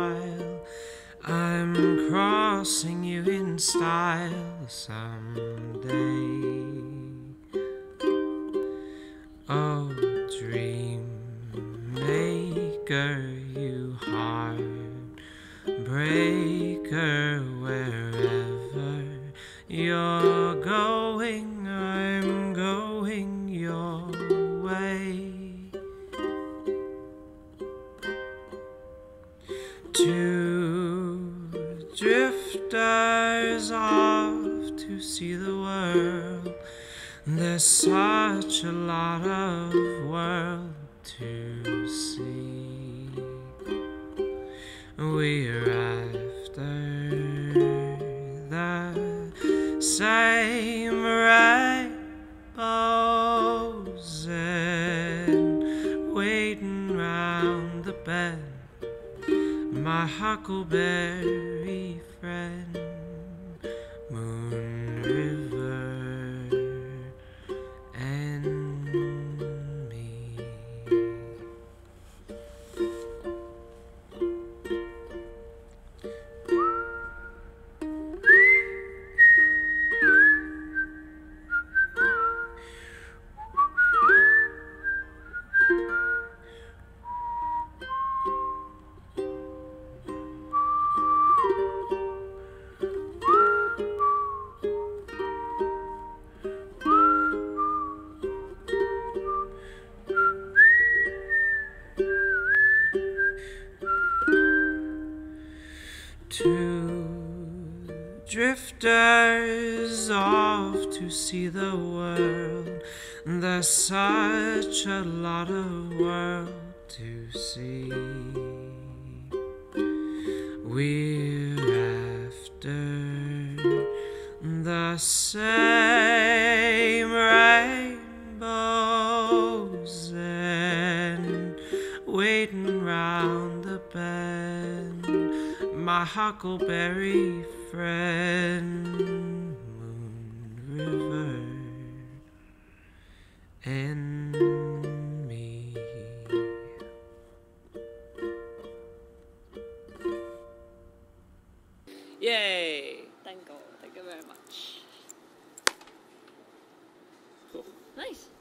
while. I'm crossing you in style someday. Oh, dream maker, you heartbreaker, wherever you're going, I'm going your way. Two drifters off to see the world. There's such a lot of world to see. We're after the same rainbows and waiting round the bend. My huckleberry friend, Moon River, and me. Two drifters off to see the world. There's such a lot of world to see. We're after the same rainbows and waiting round the bend. My huckleberry friend, Moon River, and me. Yay! Thank God. Thank you very much. Cool. Nice.